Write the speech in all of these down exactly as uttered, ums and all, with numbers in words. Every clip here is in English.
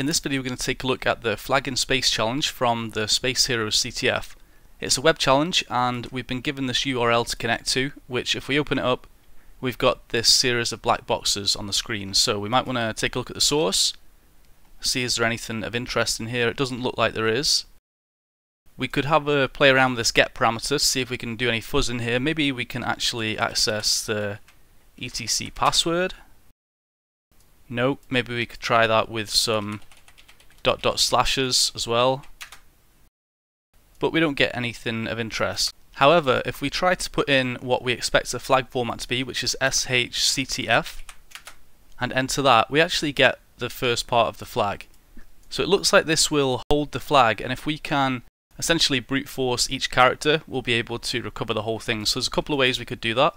In this video we're going to take a look at the Flag in Space challenge from the Space Heroes C T F. It's a web challenge and we've been given this U R L to connect to, which if we open it up we've got this series of black boxes on the screen, so we might want to take a look at the source, see is there anything of interest in here. It doesn't look like there is. We could have a play around with this get parameter to see if we can do any fuzz in here. Maybe we can actually access the E T C password. Nope, maybe we could try that with some dot dot slashes as well. But we don't get anything of interest. However, if we try to put in what we expect the flag format to be, which is S H C T F, and enter that, we actually get the first part of the flag. So it looks like this will hold the flag, and if we can essentially brute force each character, we'll be able to recover the whole thing. So there's a couple of ways we could do that.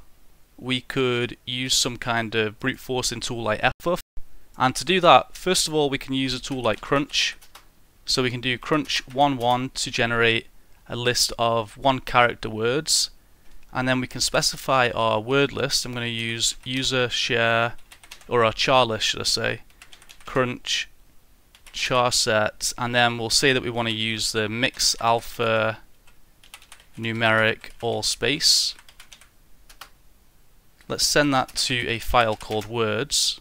We could use some kind of brute forcing tool like F F U F, and to do that, first of all, we can use a tool like crunch. So we can do crunch one one to generate a list of one character words, and then we can specify our word list. I'm going to use user share, or our char list should I say, crunch char set, and then we'll say that we want to use the mix alpha numeric all space. Let's send that to a file called words.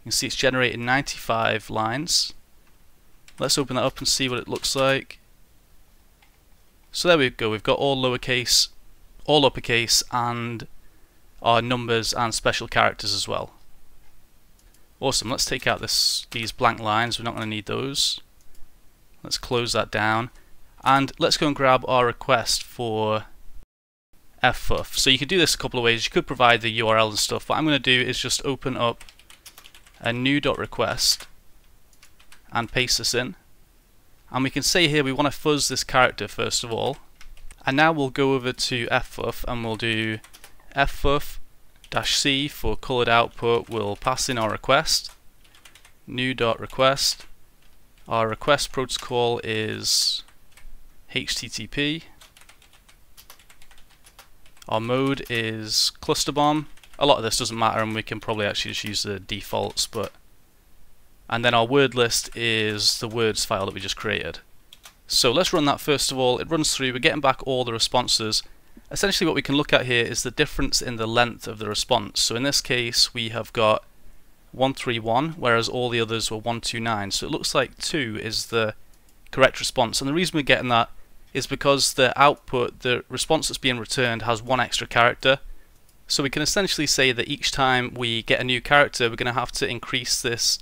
You can see it's generating ninety-five lines. Let's open that up and see what it looks like. So there we go, we've got all lowercase, all uppercase, and our numbers and special characters as well. Awesome, let's take out this these blank lines, we're not going to need those. Let's close that down, and let's go and grab our request for F F U F. So you can do this a couple of ways. You could provide the U R L and stuff. What I'm going to do is just open up a new .request and paste this in, and we can say here we want to fuzz this character first of all, and now we'll go over to F F U F and we'll do F F U F dash C for colored output. We'll pass in our request, new dot request. Our request protocol is H T T P. Our mode is cluster bomb. A lot of this doesn't matter, and we can probably actually just use the defaults. But and then our word list is the words file that we just created. So let's run that first of all. It runs through. We're getting back all the responses. Essentially what we can look at here is the difference in the length of the response. So in this case we have got one three one, whereas all the others were one two nine. So it looks like two is the correct response, and the reason we're getting that is because the output, the response that's being returned, has one extra character. So we can essentially say that each time we get a new character we're going to have to increase this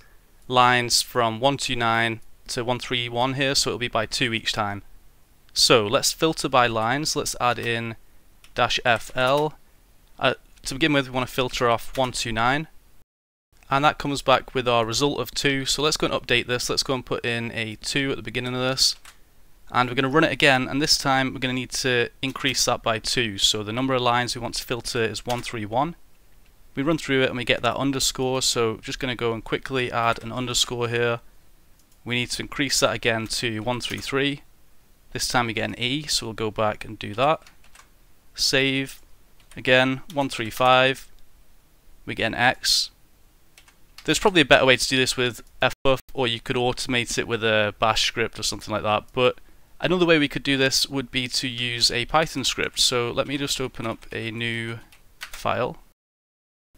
lines from one two nine to one three one here, so it'll be by two each time. So let's filter by lines. Let's add in dash F L. Uh, to begin with we want to filter off one two nine, and that comes back with our result of two. So let's go and update this. Let's go and put in a two at the beginning of this, and we're going to run it again, and this time we're going to need to increase that by two. So the number of lines we want to filter is one three one. We run through it and we get that underscore, so just going to go and quickly add an underscore here. We need to increase that again to one three three. This time we get an E, so we'll go back and do that. Save, again, one three five, we get an X. There's probably a better way to do this with F F U F, or you could automate it with a bash script or something like that, but another way we could do this would be to use a Python script. So let me just open up a new file,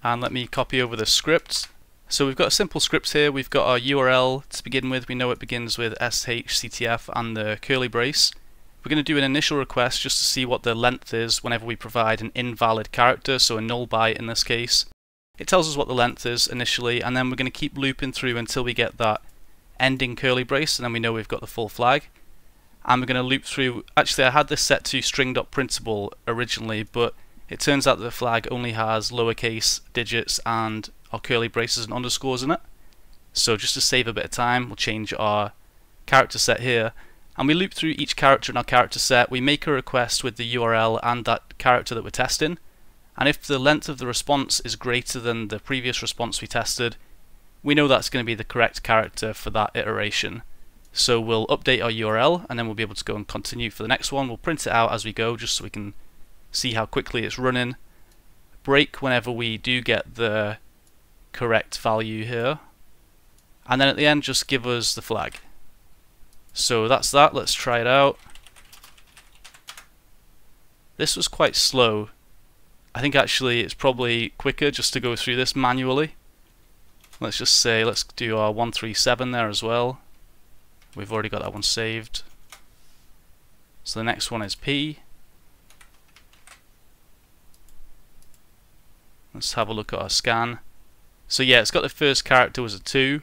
and let me copy over the script. So we've got a simple script here. We've got our U R L to begin with. We know it begins with S H C T F and the curly brace. We're going to do an initial request just to see what the length is whenever we provide an invalid character, so a null byte in this case. It tells us what the length is initially, and then we're going to keep looping through until we get that ending curly brace, and then we know we've got the full flag. And we're going to loop through. Actually, I had this set to string.printable originally, but it turns out that the flag only has lowercase digits and our curly braces and underscores in it. So just to save a bit of time, we'll change our character set here, and we loop through each character in our character set. We make a request with the U R L and that character that we're testing, and if the length of the response is greater than the previous response we tested, we know that's going to be the correct character for that iteration. So we'll update our U R L, and then we'll be able to go and continue for the next one. We'll print it out as we go just so we can see how quickly it's running. Break whenever we do get the correct value here, and then at the end just give us the flag. So that's that. Let's try it out. This was quite slow. I think actually it's probably quicker just to go through this manually. Let's just say, let's do our one three seven there as well. We've already got that one saved. So the next one is P. Let's have a look at our scan. So yeah, it's got the first character was a two.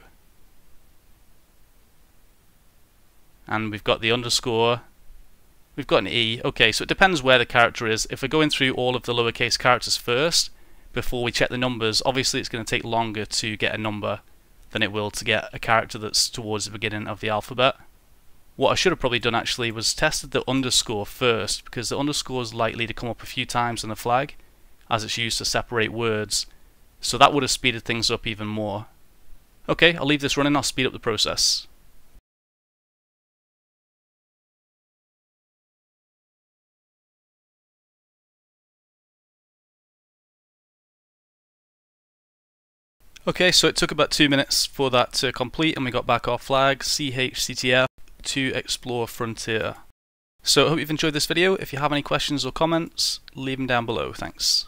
And we've got the underscore. We've got an E. Okay, so it depends where the character is. If we're going through all of the lowercase characters first, before we check the numbers, obviously it's going to take longer to get a number than it will to get a character that's towards the beginning of the alphabet. What I should have probably done actually was tested the underscore first, because the underscore is likely to come up a few times on the flag, as it's used to separate words. So that would have speeded things up even more. Okay, I'll leave this running, I'll speed up the process. Okay, so it took about two minutes for that to complete, and we got back our flag, C H C T F, to explore Frontier. So I hope you've enjoyed this video. If you have any questions or comments, leave them down below. Thanks.